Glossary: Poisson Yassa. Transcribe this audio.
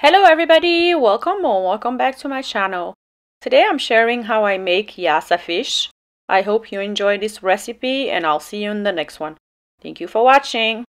Hello everybody, welcome or welcome back to my channel. Today I'm sharing how I make yassa fish. I hope you enjoy this recipe and I'll see you in the next one. Thank you for watching.